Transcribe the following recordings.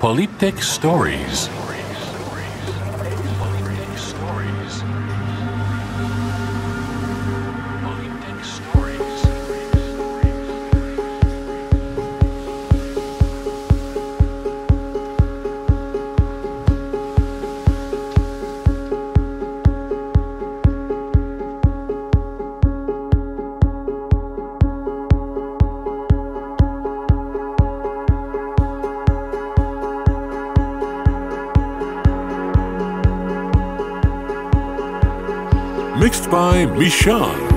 Polyptych Stories. Mixed by Mishan.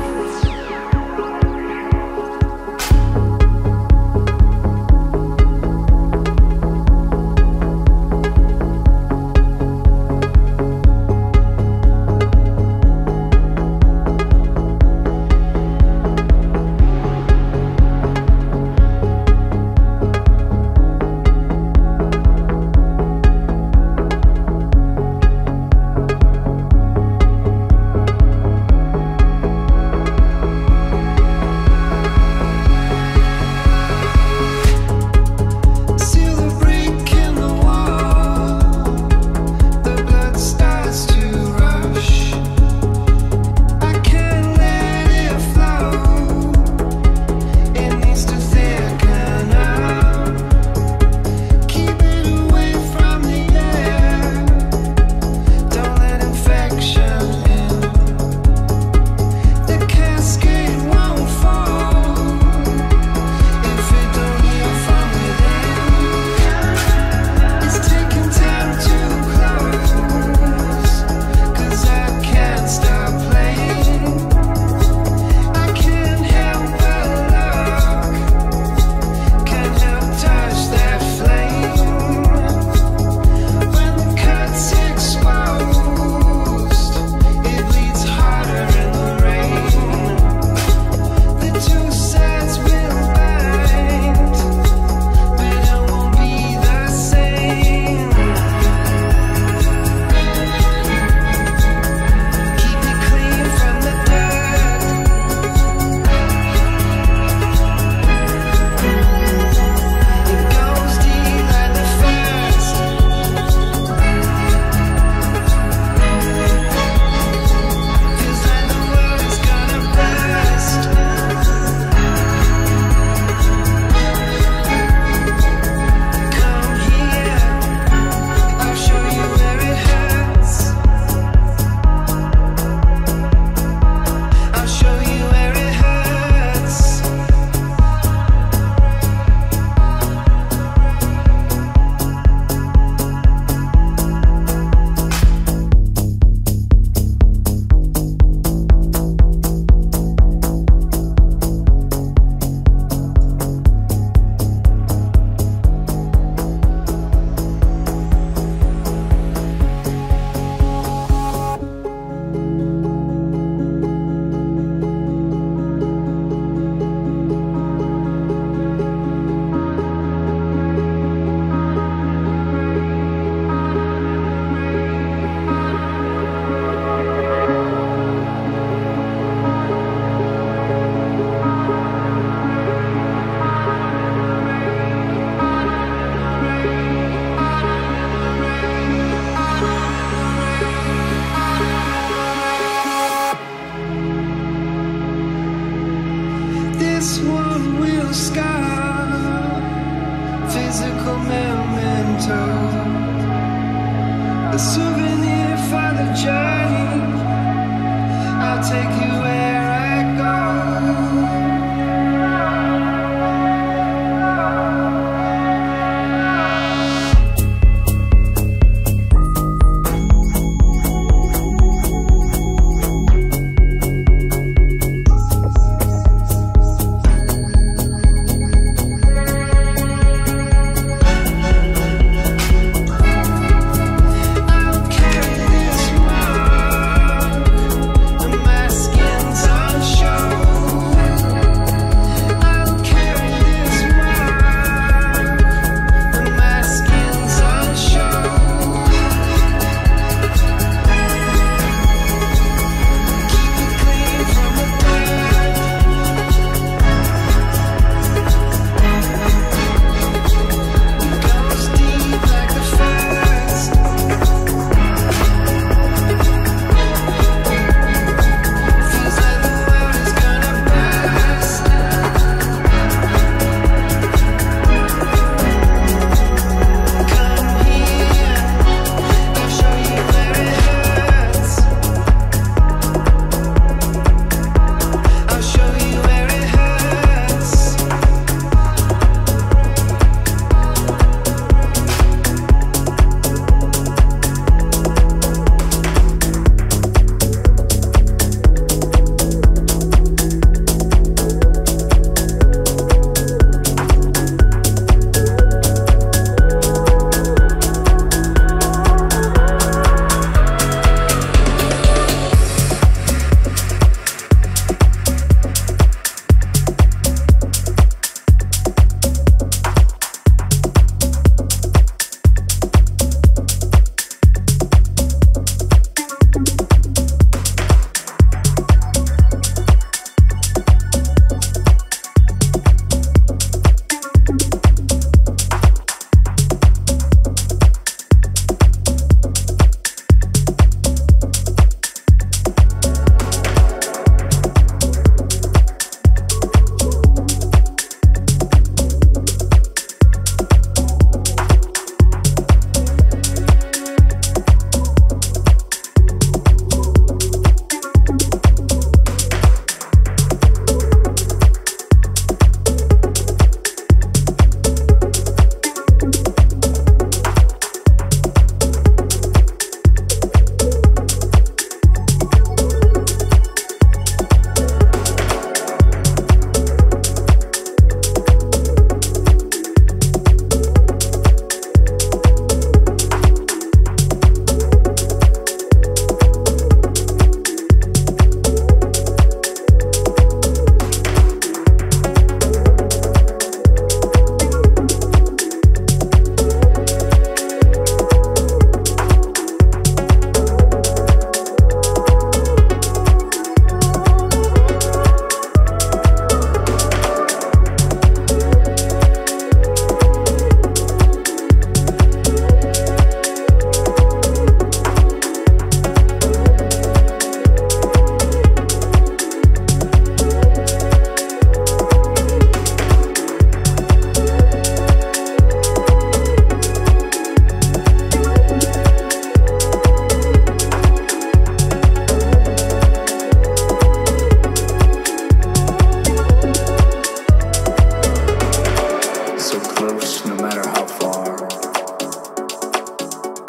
so close, no matter how far.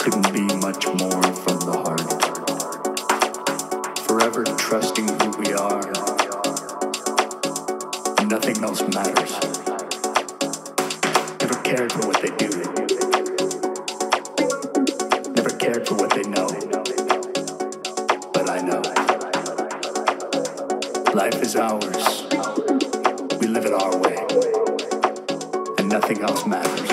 Couldn't be much more from the heart. Forever trusting who we are. Nothing else matters. Never cared for what they do. Never cared for what they know. But I know. Life is ours. We live it our way. And nothing else matters.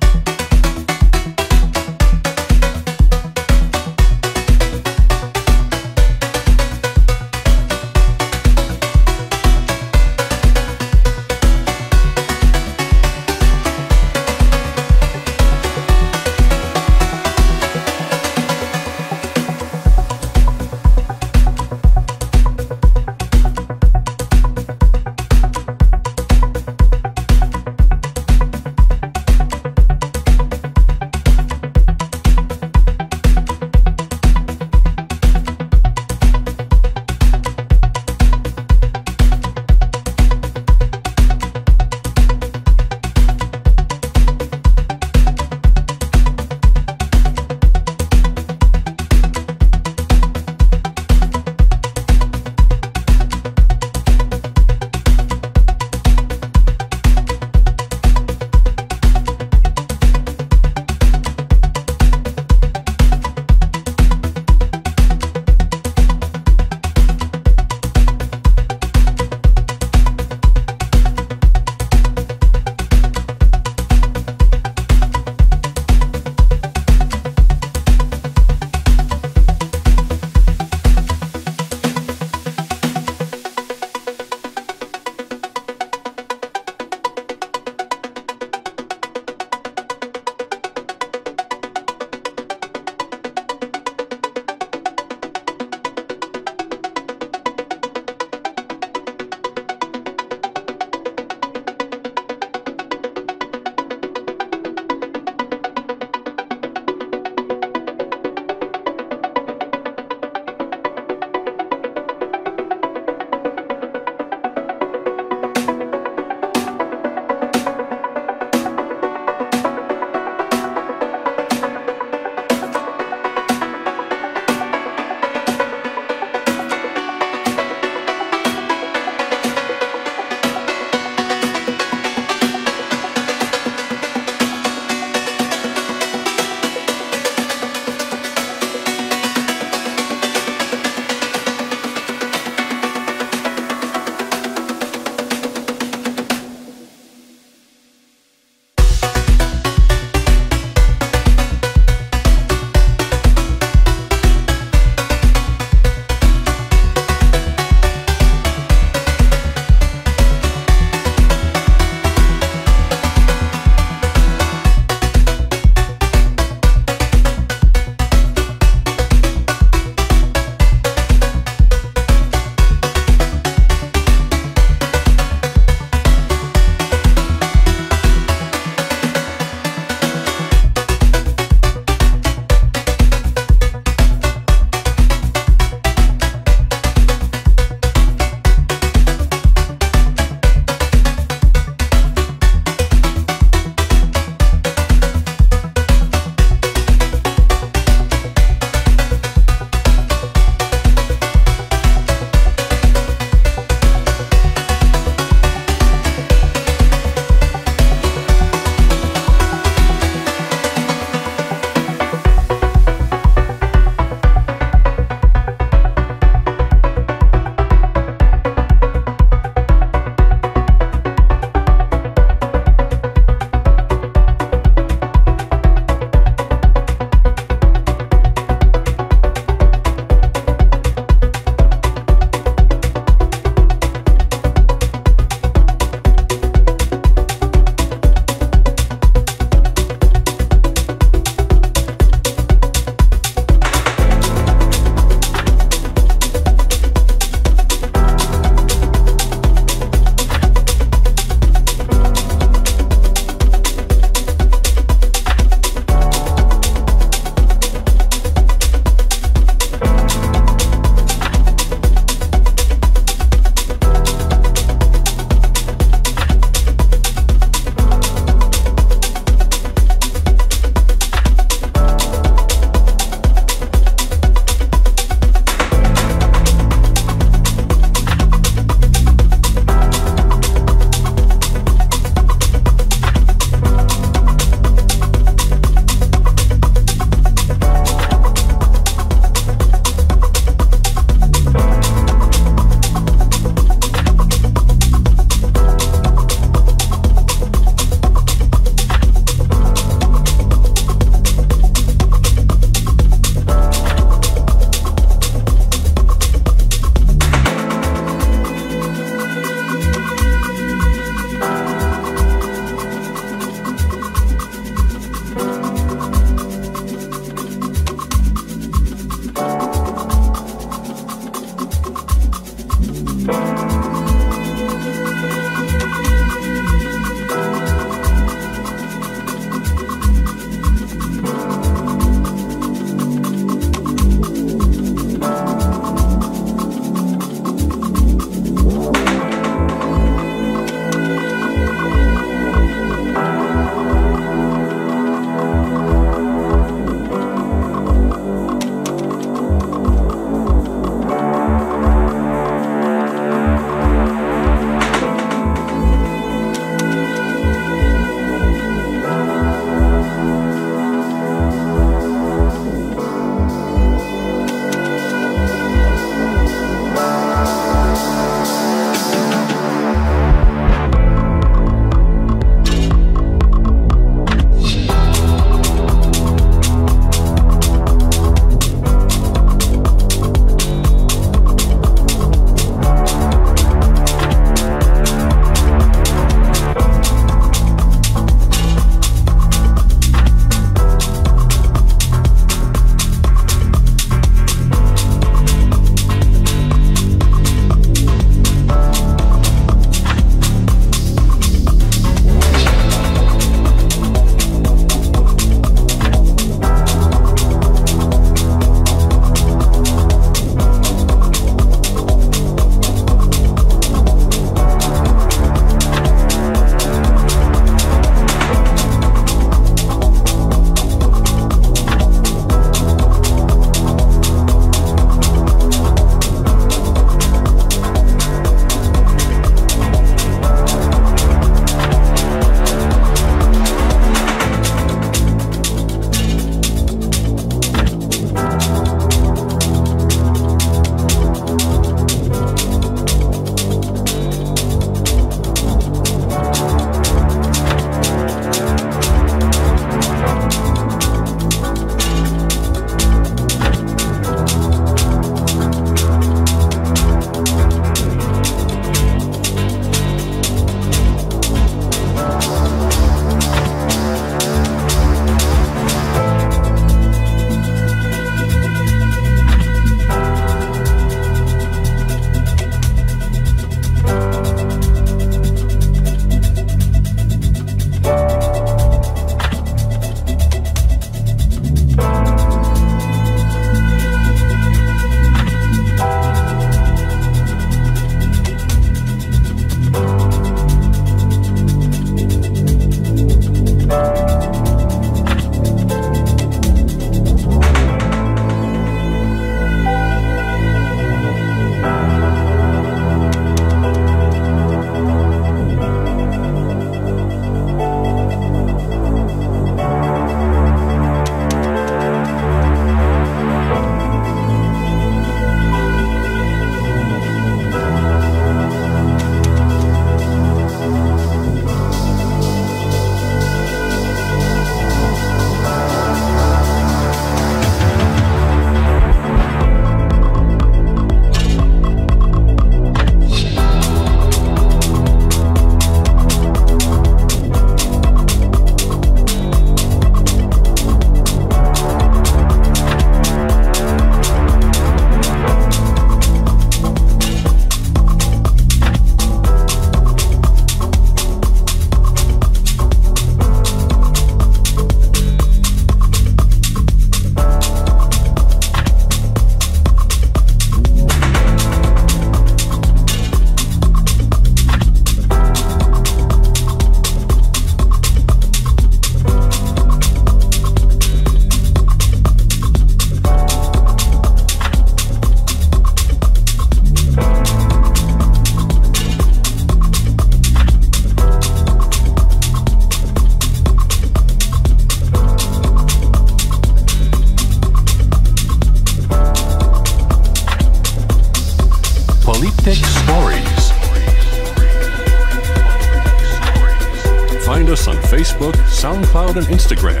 SoundCloud and Instagram.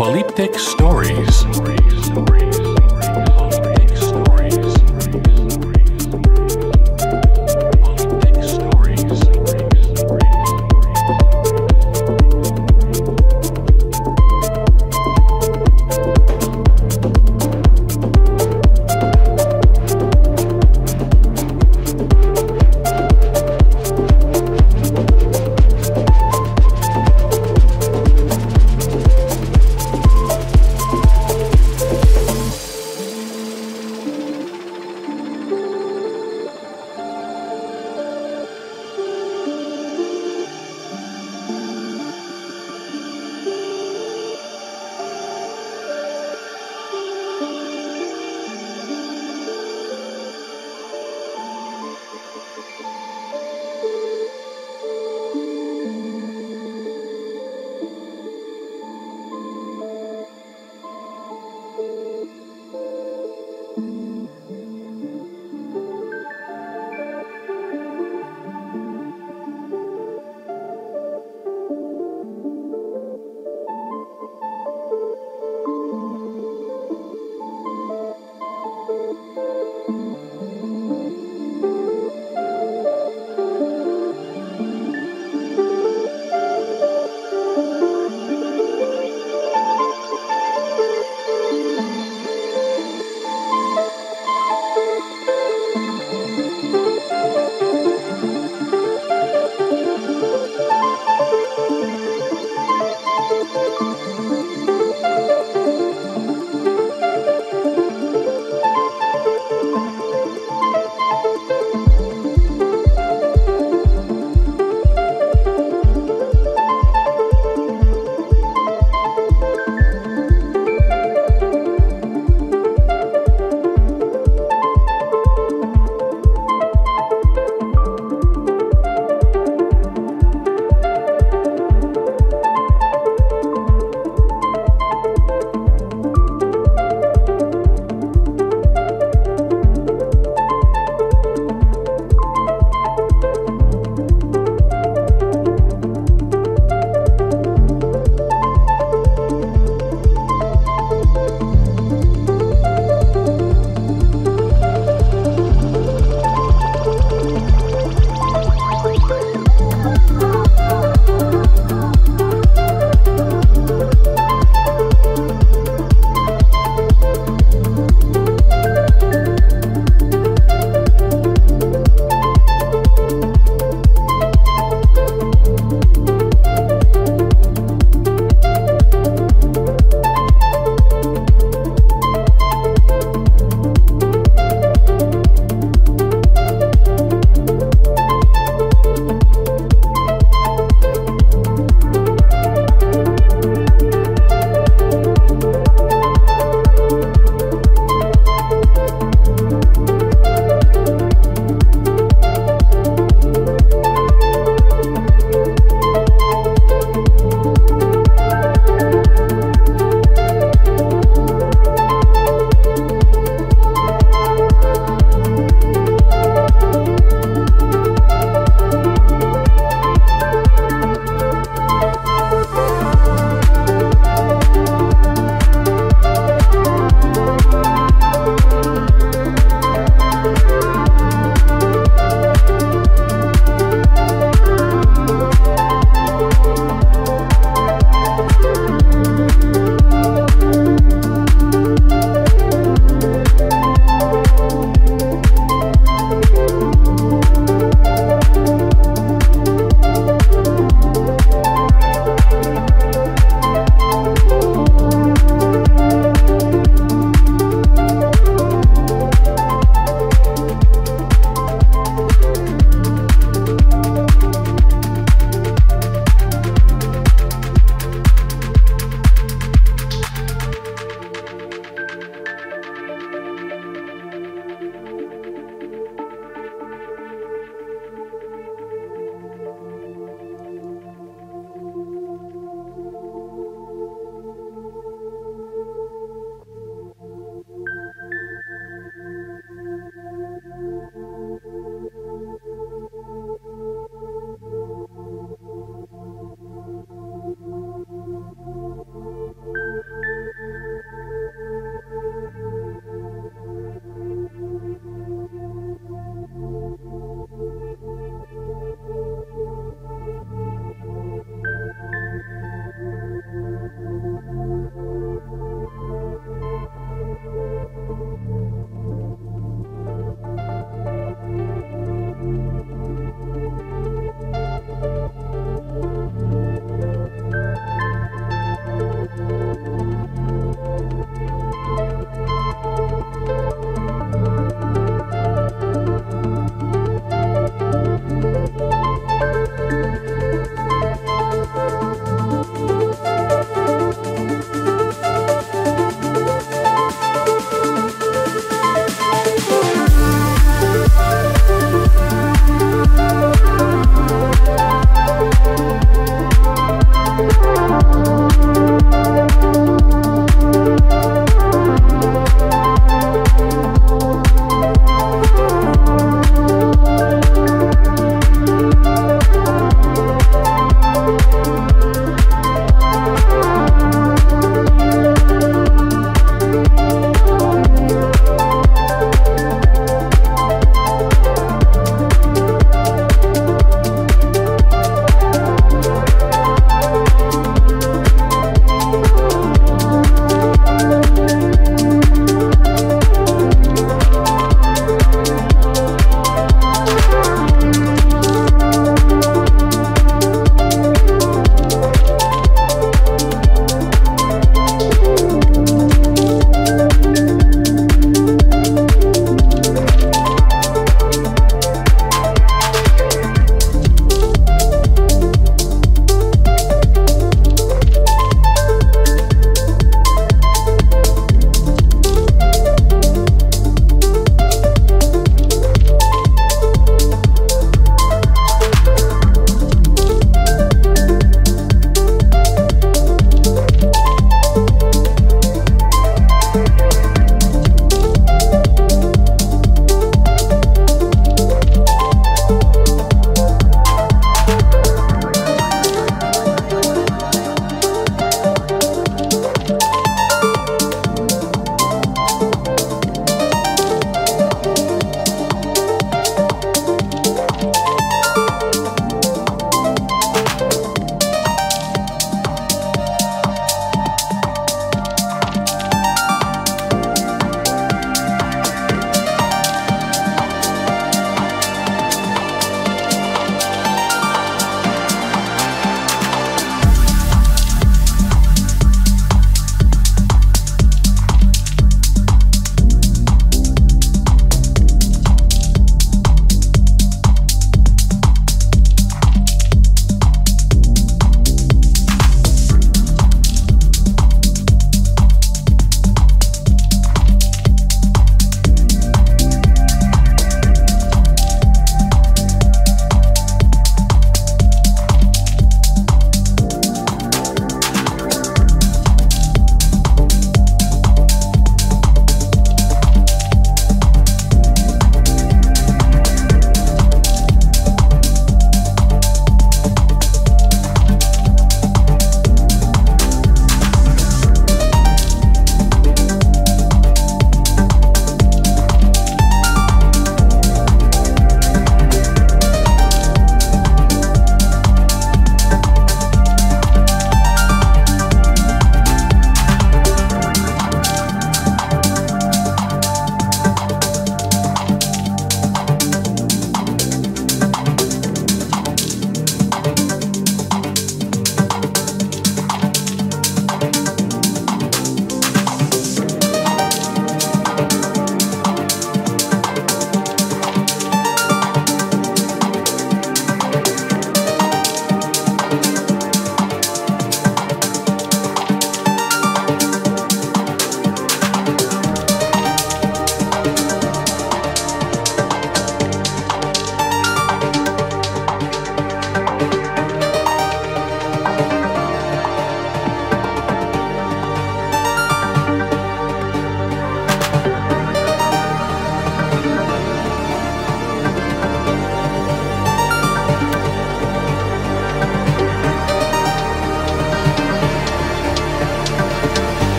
Polyptych Stories.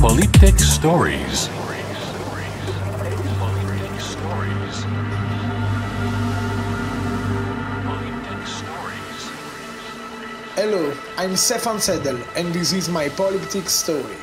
Politic Stories. Hello, I'm Stefan Sedel and this is my Politic Story.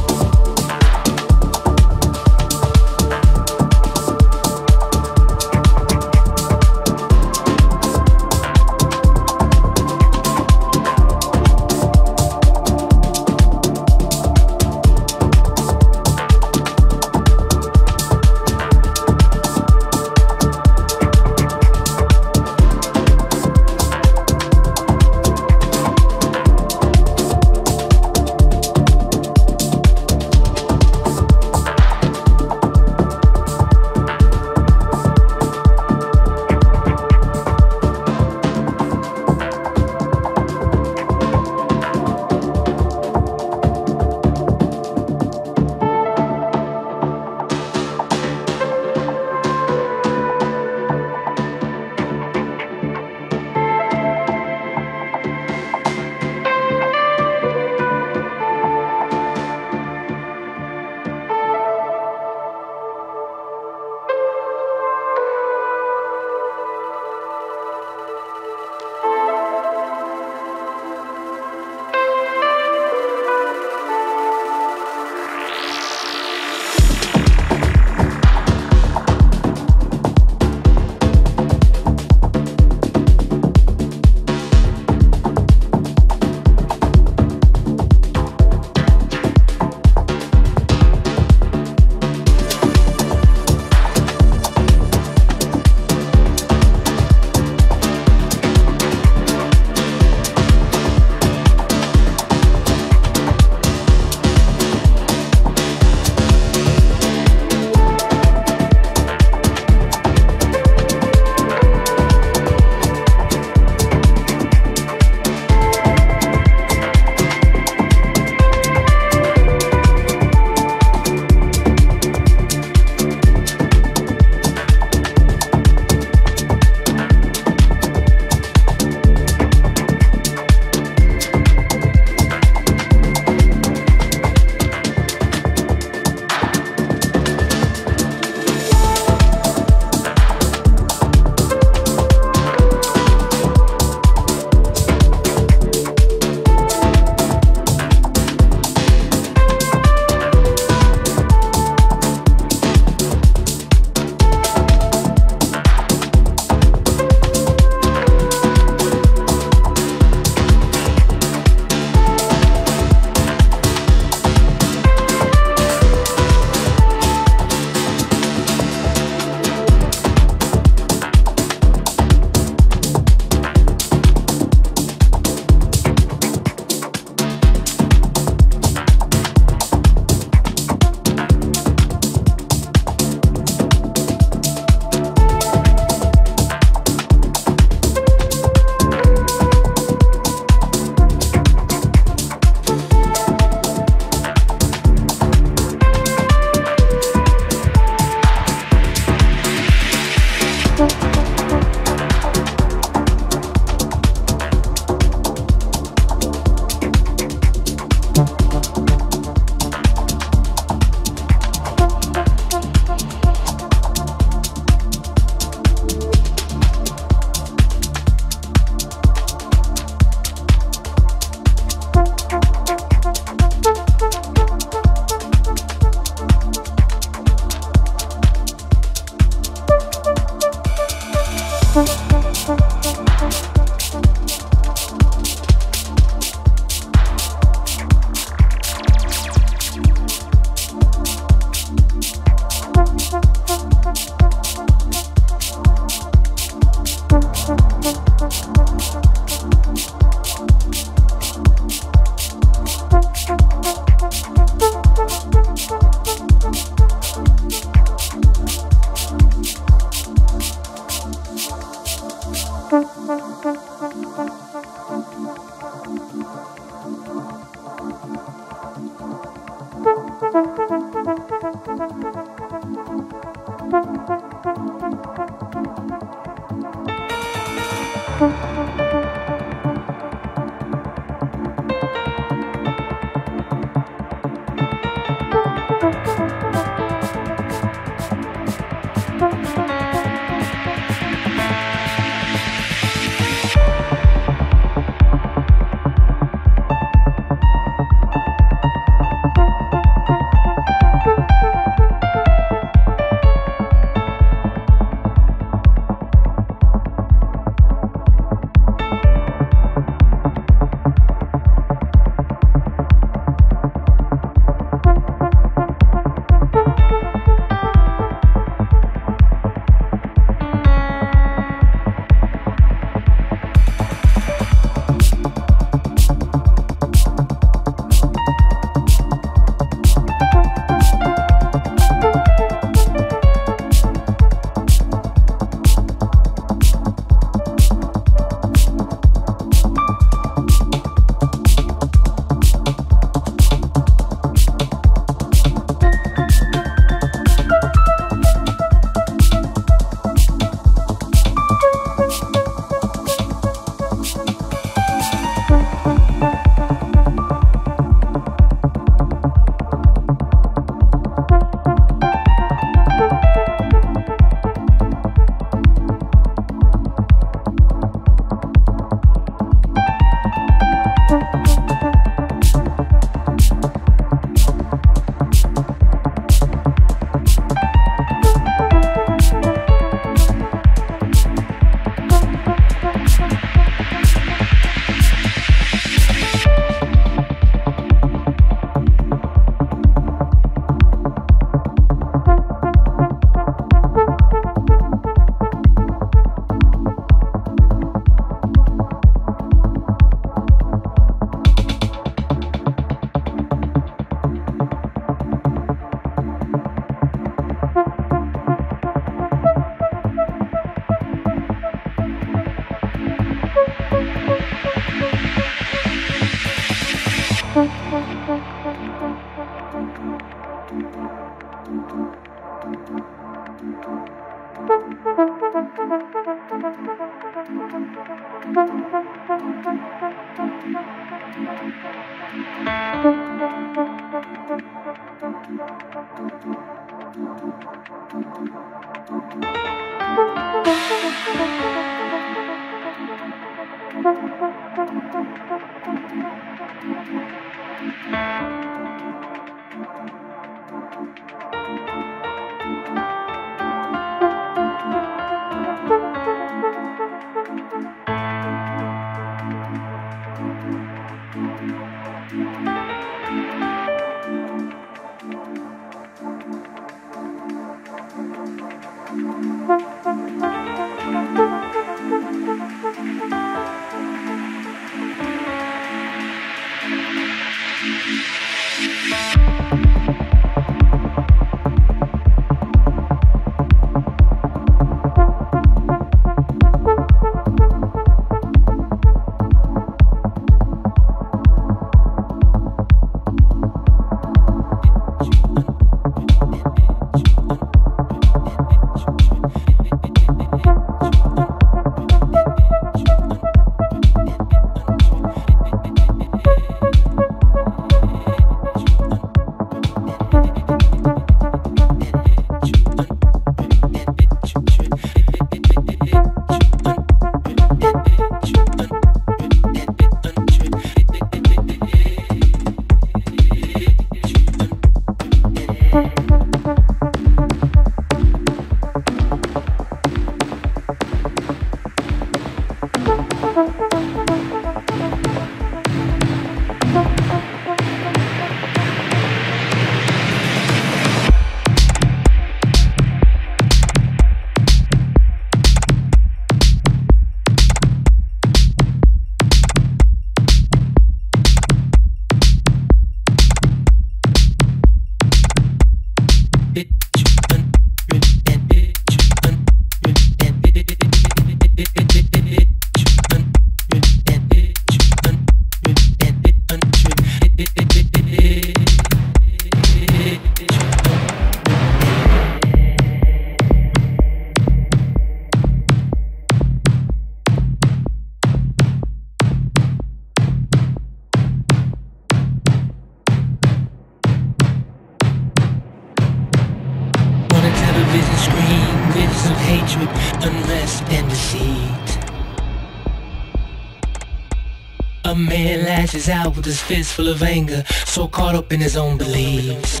Lashes out with his fist full of anger, so caught up in his own beliefs.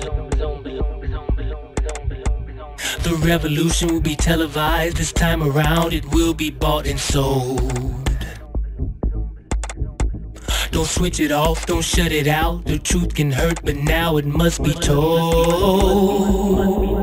The revolution will be televised this time around. It will be bought and sold. Don't switch it off, don't shut it out. The truth can hurt, but now it must be told.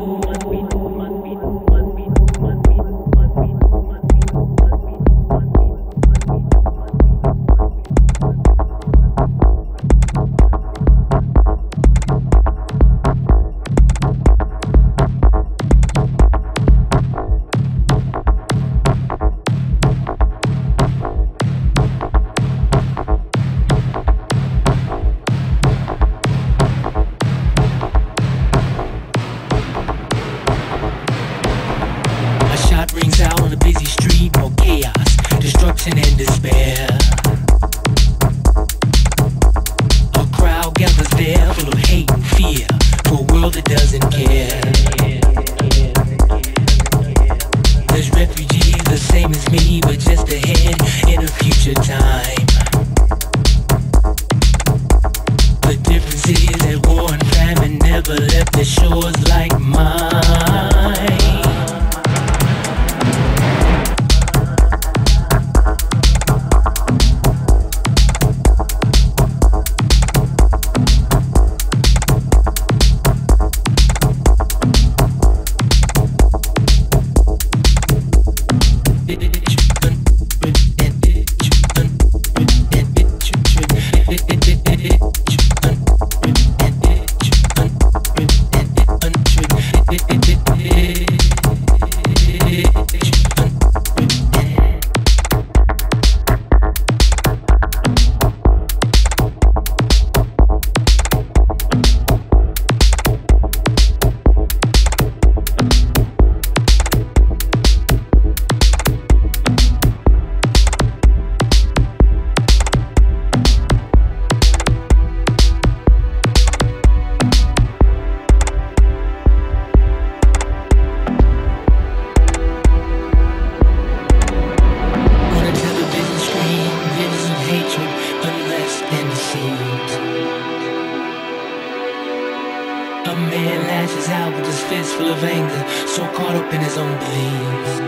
lashes out with his fist full of anger, so caught up in his own beliefs.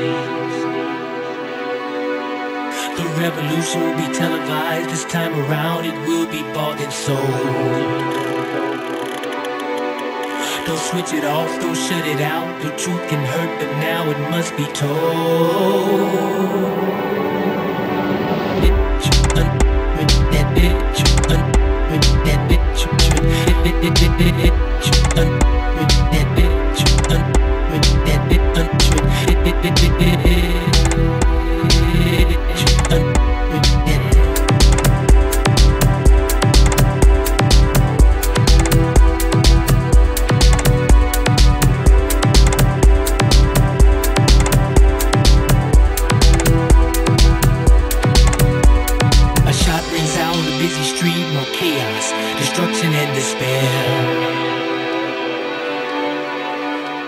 The revolution will be televised. This time around it will be bought and sold. Don't switch it off, don't shut it out. The truth can hurt, but now it must be told. Destruction and despair.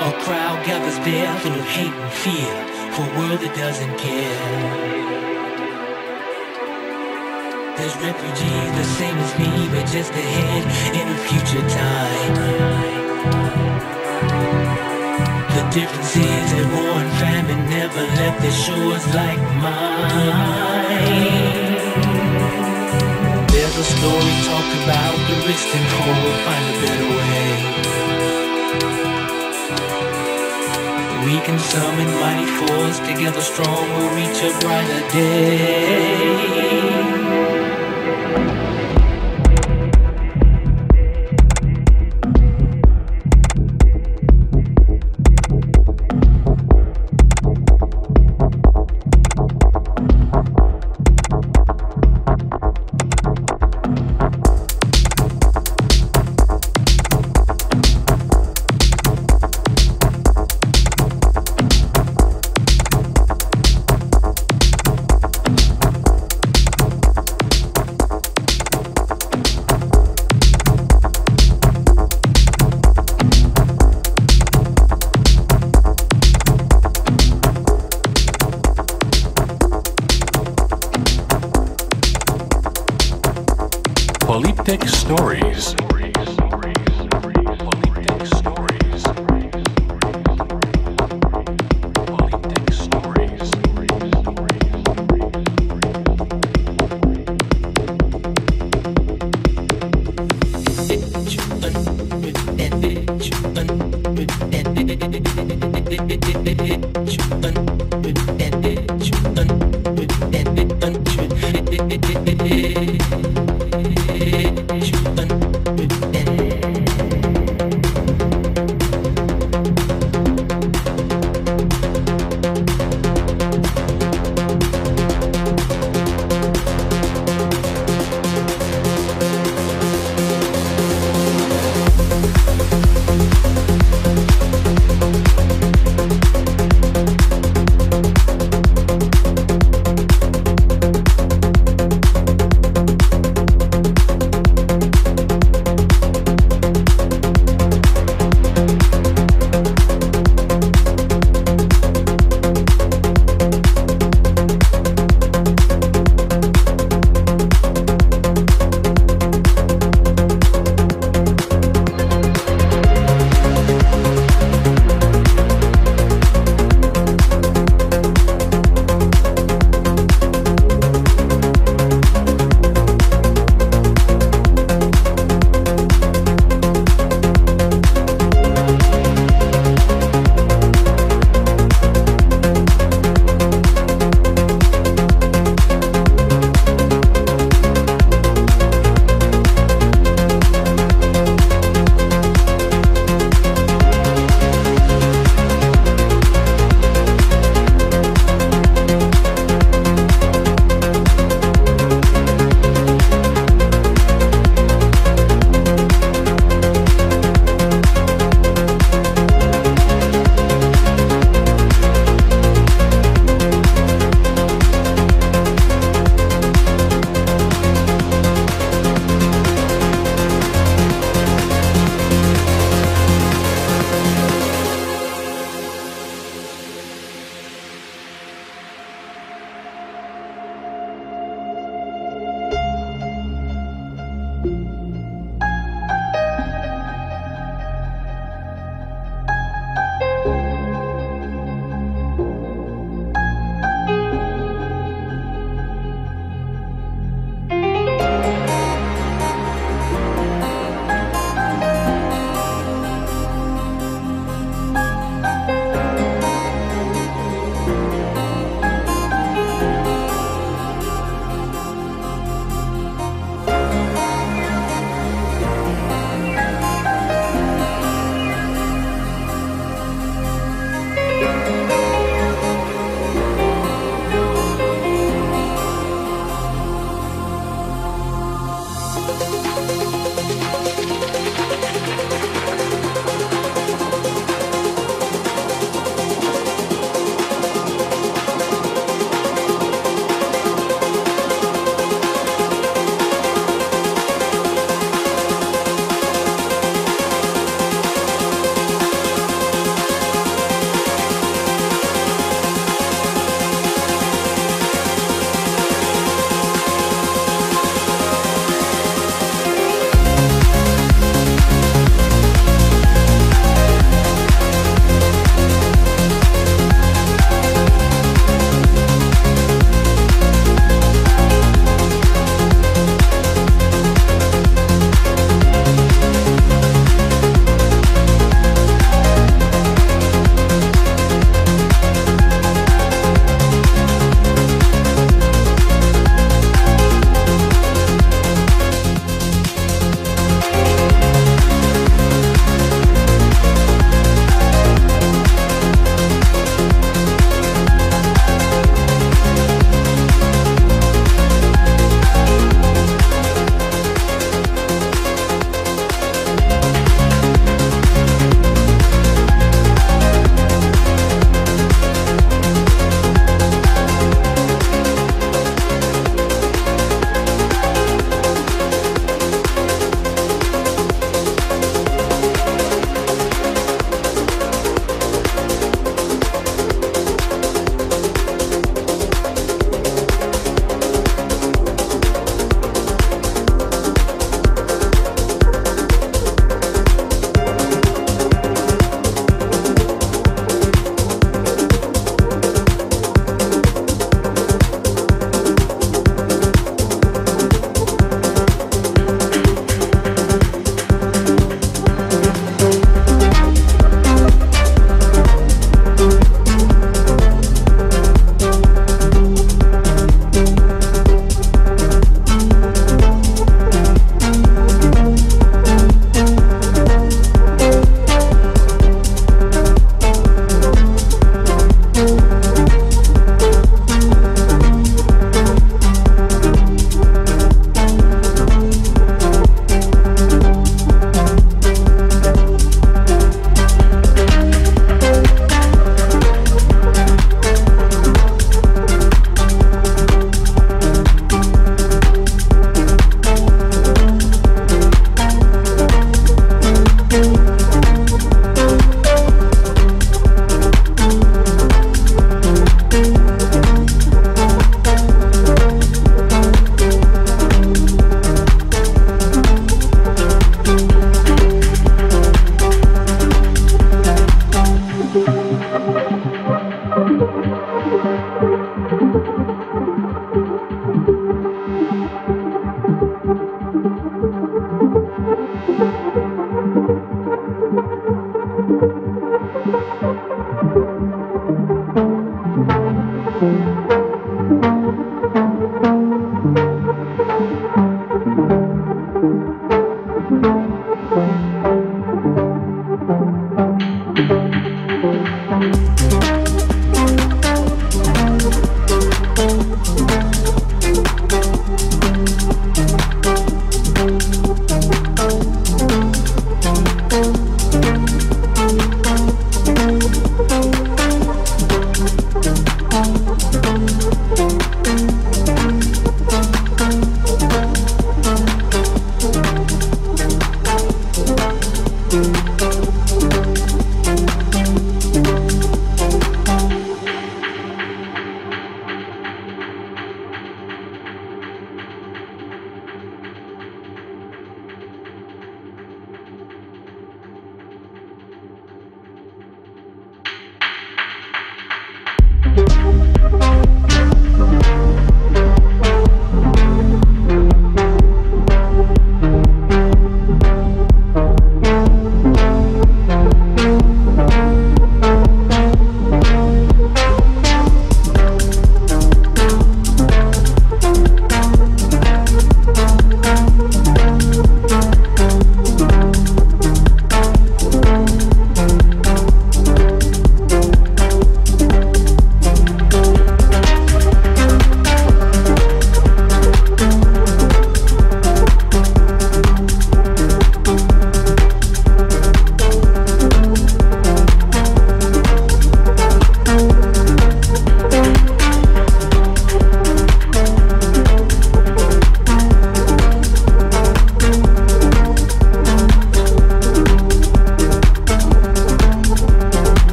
A crowd gathers there full of hate and fear for a world that doesn't care. There's refugees the same as me, but just ahead in a future time. The difference is that war and famine never left the shores like mine. There's a story talked about the risk and hope. We'll find a better way. We can summon mighty force. Together strong, we'll reach a brighter day. Polyptych Stories.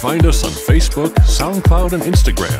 find us on Facebook, SoundCloud, and Instagram.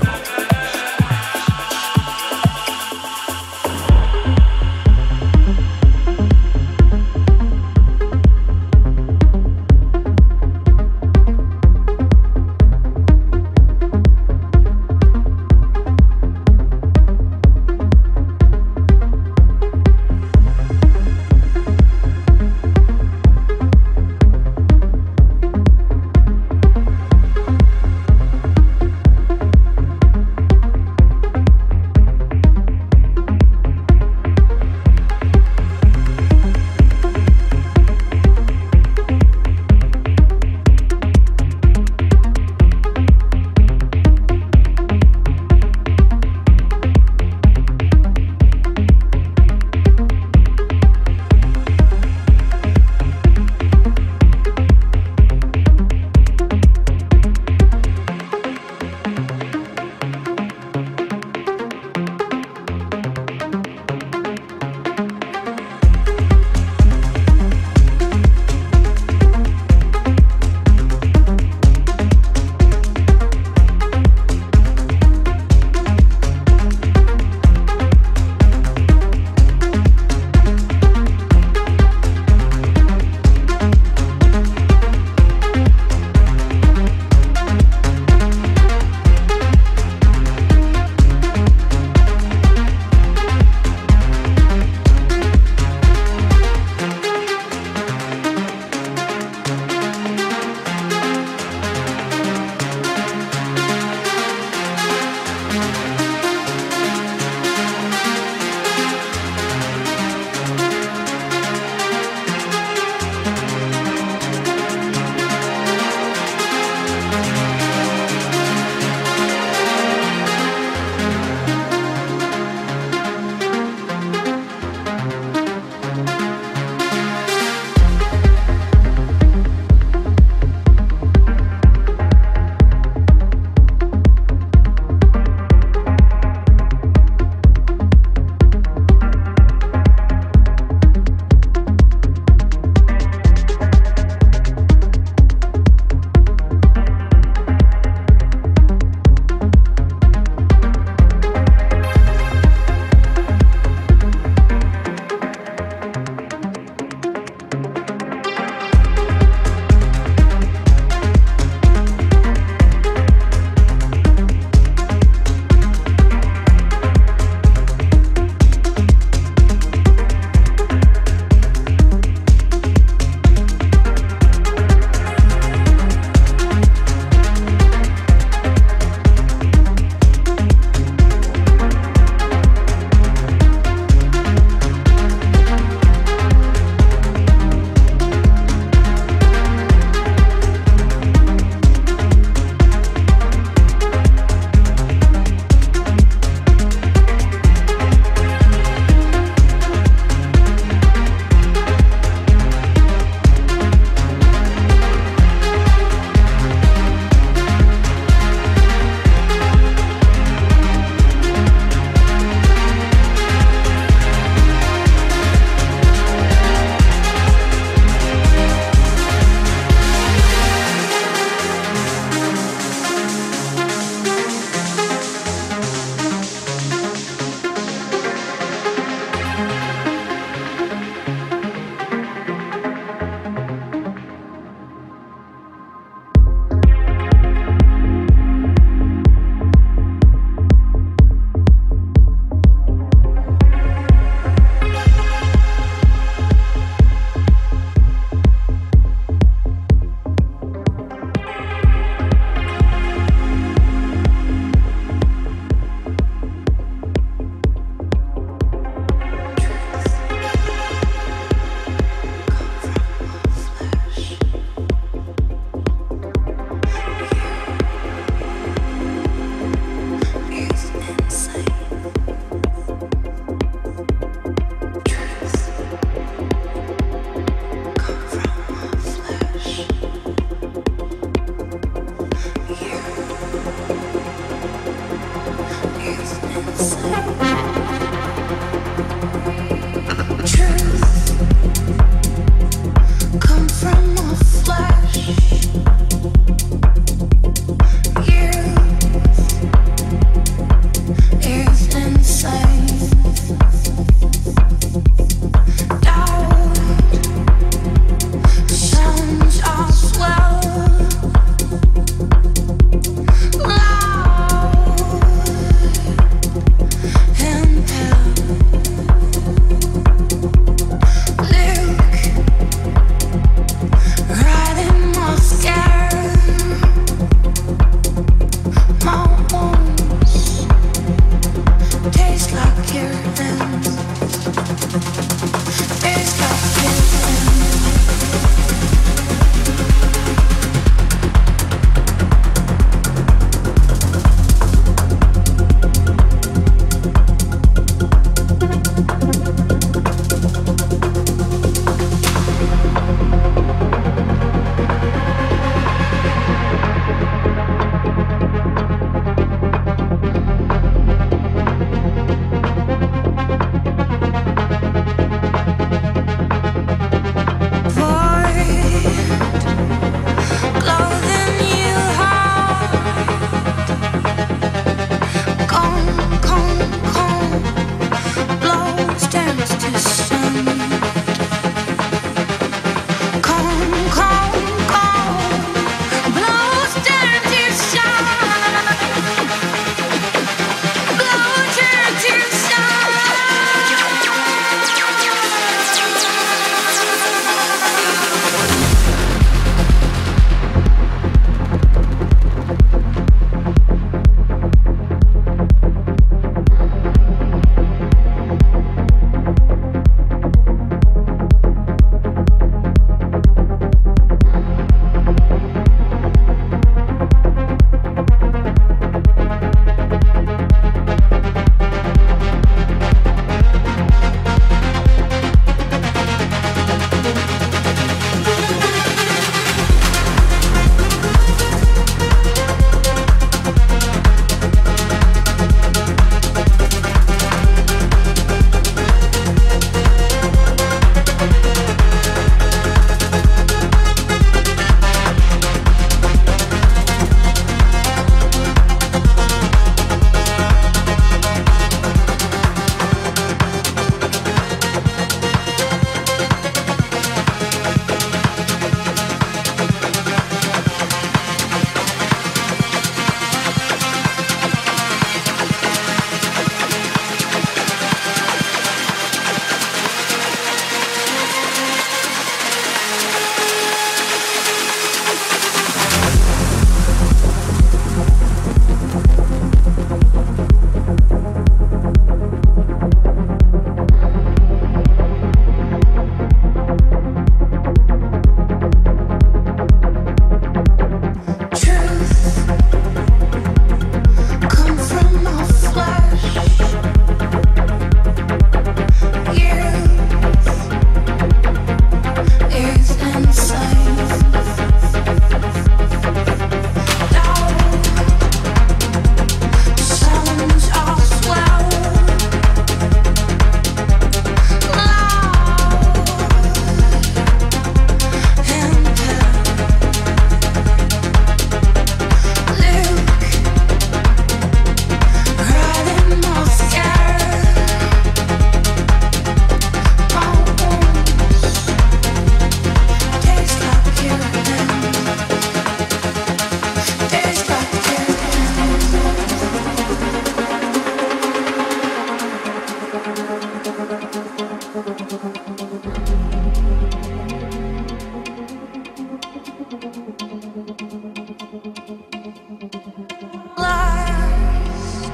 Last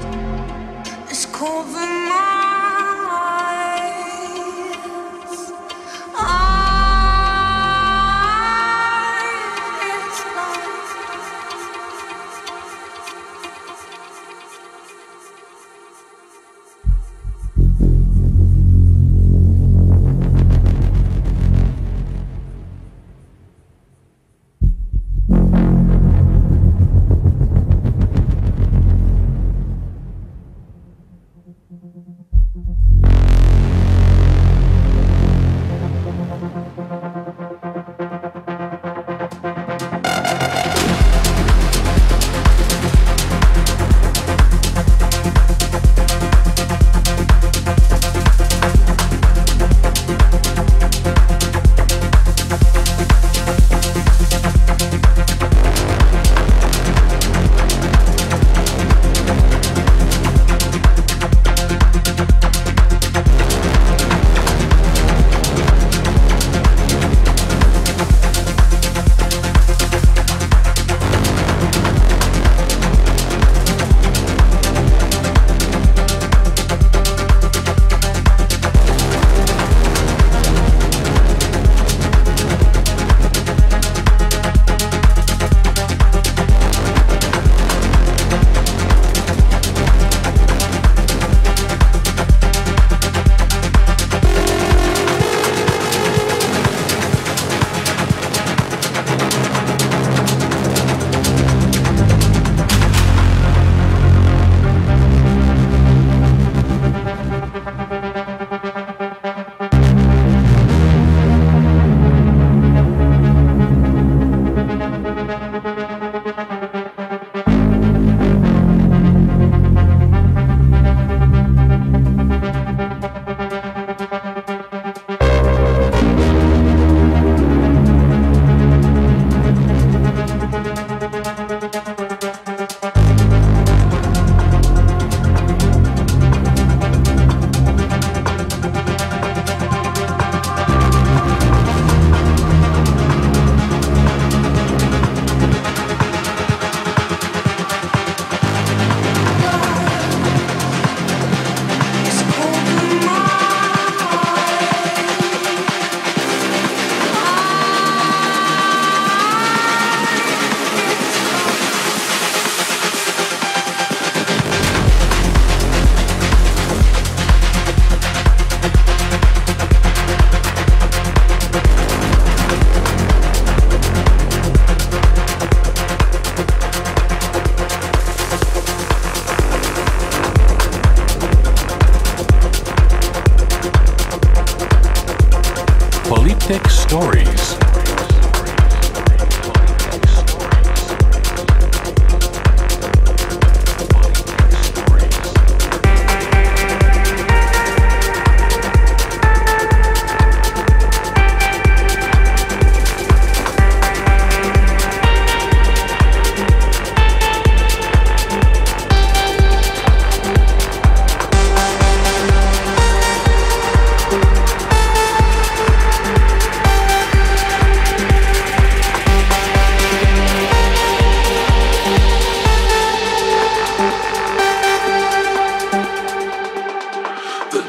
is covering my eyes. It's stories.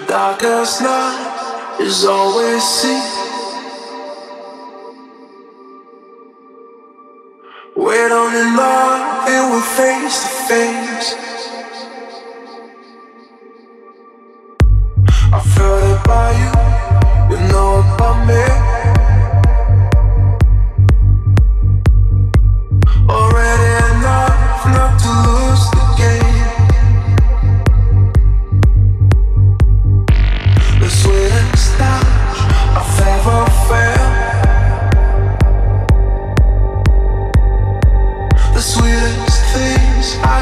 Darkest night is always seen. We're down in love and we're face to face. I felt it by you, you know about me. Already enough not to lose the game.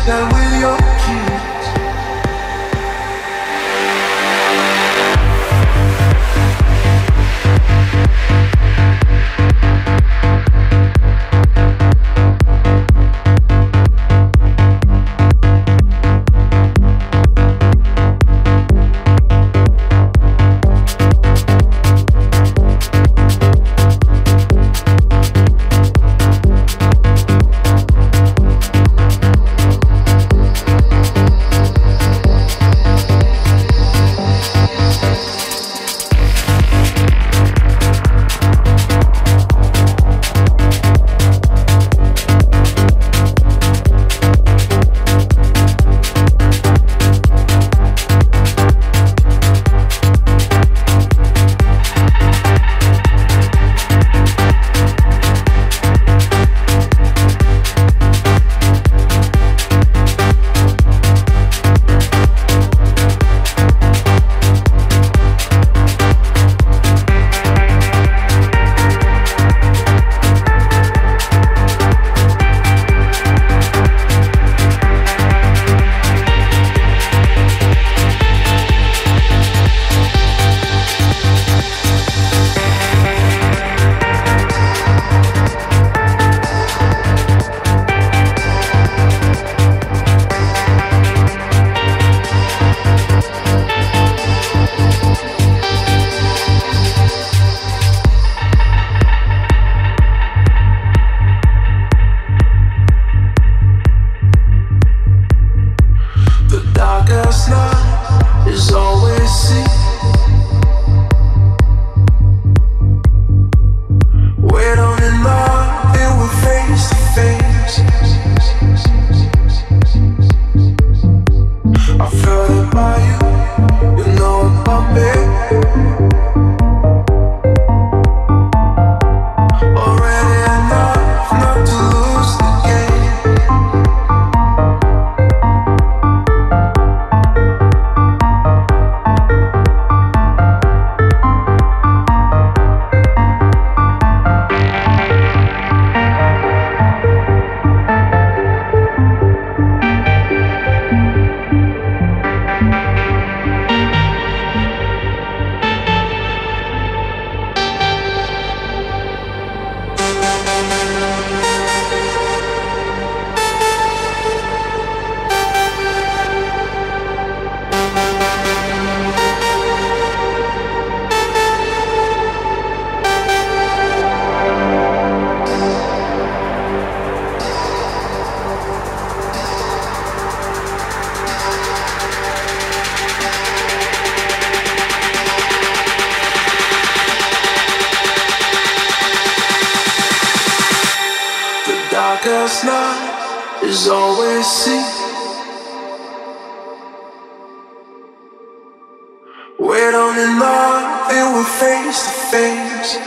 That with your kiss. I guess not is always seen. We're down in love and we're face to face.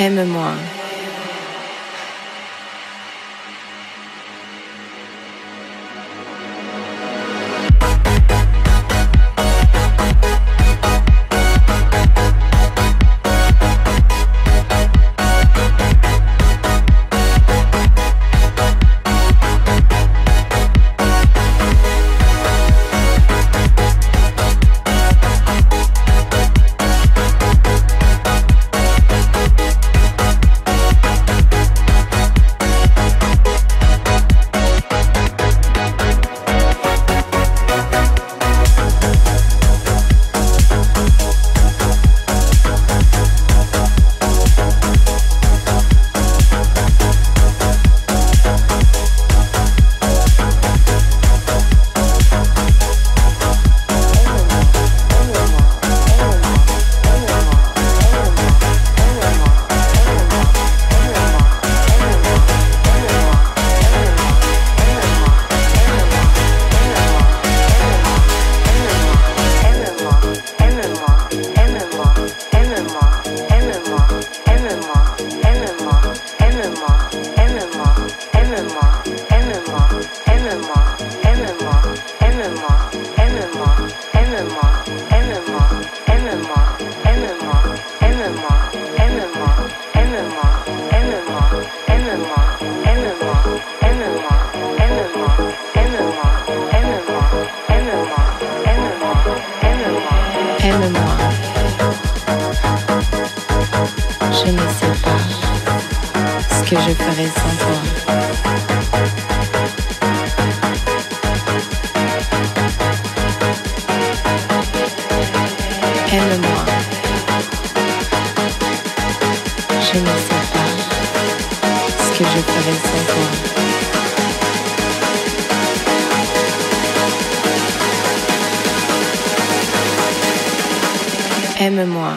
Aime-moi. que je ferais sans toi. Aime-moi. Je ne sais pas ce que je ferais sans toi. Aime-moi.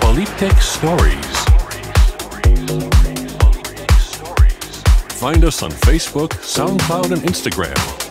Polyptych Stories. Find us on Facebook, SoundCloud, and Instagram.